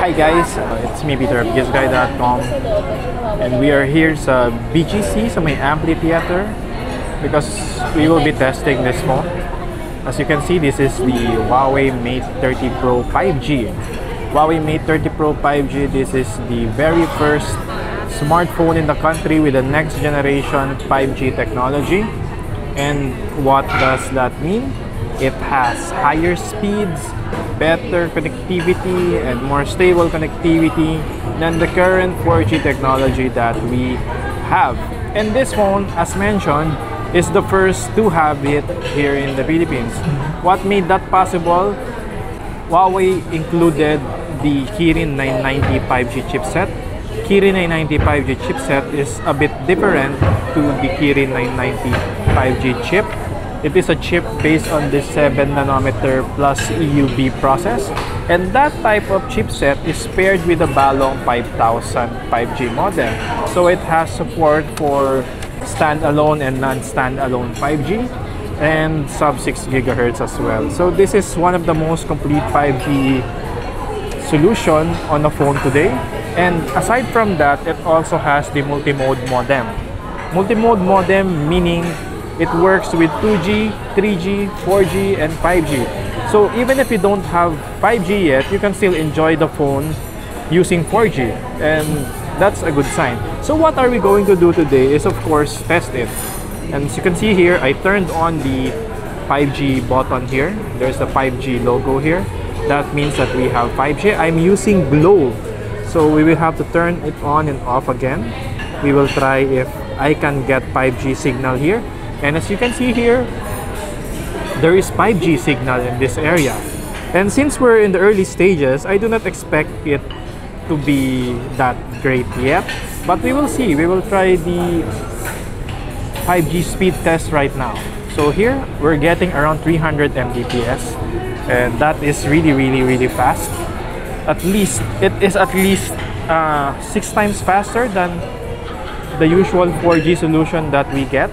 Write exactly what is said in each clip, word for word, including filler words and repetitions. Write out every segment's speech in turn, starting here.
Hi guys, uh, it's me Peter of Gizguy dot com, and we are here sa B G C, sa may amphitheater, because we will be testing this phone. As you can see, this is the Huawei Mate thirty Pro five G. Huawei Mate thirty Pro five G, this is the very first smartphone in the country with the next generation five G technology. And what does that mean? It has higher speeds, better connectivity, and more stable connectivity than the current four G technology that we have. And this phone, as mentioned, is the first to have it here in the Philippines. What made that possible? Huawei included the Kirin nine ninety five G chipset. Kirin nine ninety five G chipset is a bit different to the Kirin nine ninety five G chip. It is a chip based on the seven nanometer plus E U V process, and that type of chipset is paired with the Balong five thousand five G modem. So it has support for standalone and non-standalone five G and sub six gigahertz as well. So this is one of the most complete five G solution on the phone today. And aside from that, it also has the multi-mode modem. Multi-mode modem meaning it works with two G, three G, four G, and five G. So even if you don't have five G yet, you can still enjoy the phone using four G, and that's a good sign. So what are we going to do today is, of course, test it. And as you can see here, I turned on the five G button here. There's the five G logo here. That means that we have five G. I'm using Globe, so we will have to turn it on and off again. We will try if I can get five G signal here. And as you can see here, there is five G signal in this area. And since we're in the early stages, I do not expect it to be that great yet. But we will see. We will try the five G speed test right now. So here, we're getting around three hundred megabits per second. And that is really, really, really fast. At least, it is at least uh, six times faster than the usual four G solution that we get.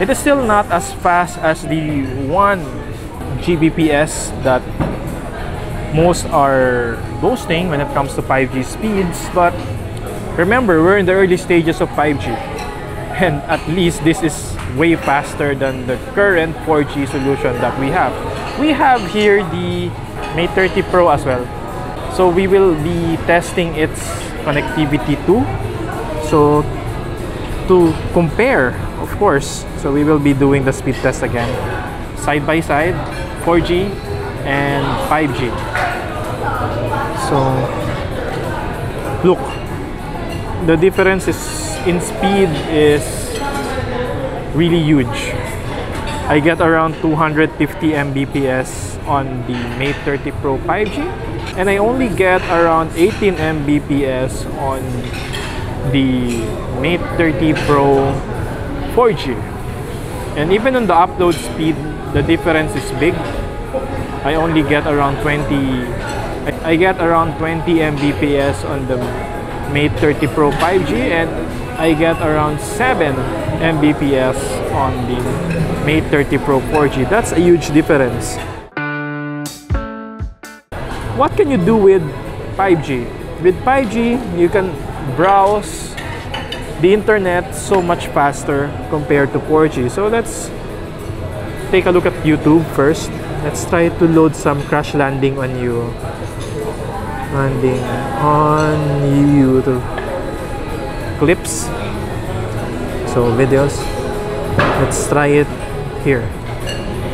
It is still not as fast as the one gigabit per second that most are boasting when it comes to five G speeds, but remember, we're in the early stages of five G, and at least this is way faster than the current four G solution that we have. We have here the Mate thirty Pro as well, so we will be testing its connectivity too, so to compare, of course. So we will be doing the speed test again, side by side, four G and five G. So look, the difference is in speed is really huge. I get around two hundred fifty megabits per second on the Mate thirty Pro five G, and I only get around eighteen megabits per second on the Mate thirty Pro four G. And even on the upload speed, the difference is big. I only get around twenty I get around twenty megabits per second on the Mate thirty Pro five G, and I get around seven megabits per second on the Mate thirty Pro four G. That's a huge difference. What can you do with five G? With five G, you can browse the internet so much faster compared to four G. So let's take a look at YouTube first. Let's try to load some crash landing on you. Landing on YouTube. Clips. So videos. Let's try it here.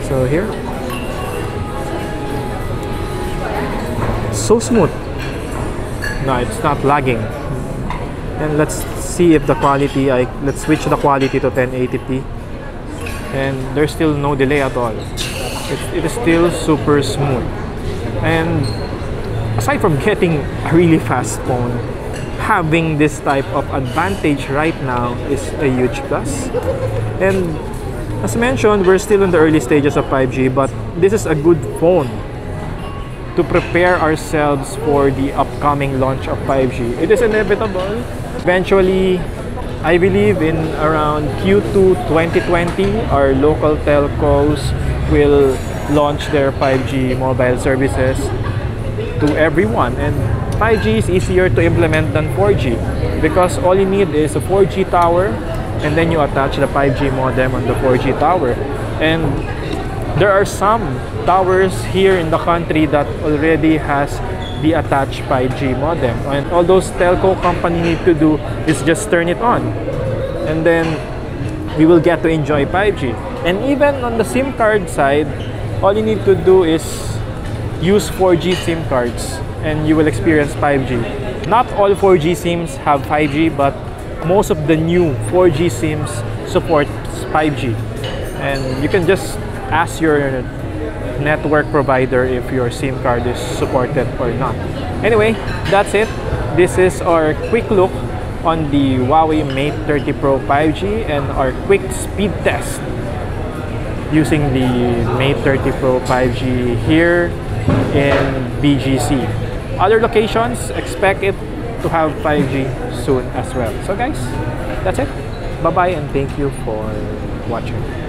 So here. So smooth. No, it's not lagging. And let's see if the quality, I let's switch the quality to ten eighty p, and there's still no delay at all. It, it is still super smooth. And aside from getting a really fast phone, having this type of advantage right now is a huge plus. And as mentioned, we're still in the early stages of five G, but this is a good phone to prepare ourselves for the upcoming launch of five G. It is inevitable. Eventually, I believe in around Q two twenty twenty, our local telcos will launch their five G mobile services. to everyone. And five G is easier to implement than four G because all you need is a four G tower, and then you attach the five G modem on the four G tower. And there are some towers here in the country that already has the attached five G modem, and all those telco company need to do is just turn it on, and then we will get to enjoy five G. And even on the SIM card side, all you need to do is use four G SIM cards and you will experience five G. Not all four G SIMs have five G, but most of the new four G SIMs support five G, and you can just ask your network provider if your SIM card is supported or not. Anyway, that's it. This is our quick look on the Huawei Mate thirty Pro five G and our quick speed test using the Mate thirty Pro five G here in B G C. Other locations expect it to have five G soon as well. So guys, that's it. Bye bye, and thank you for watching.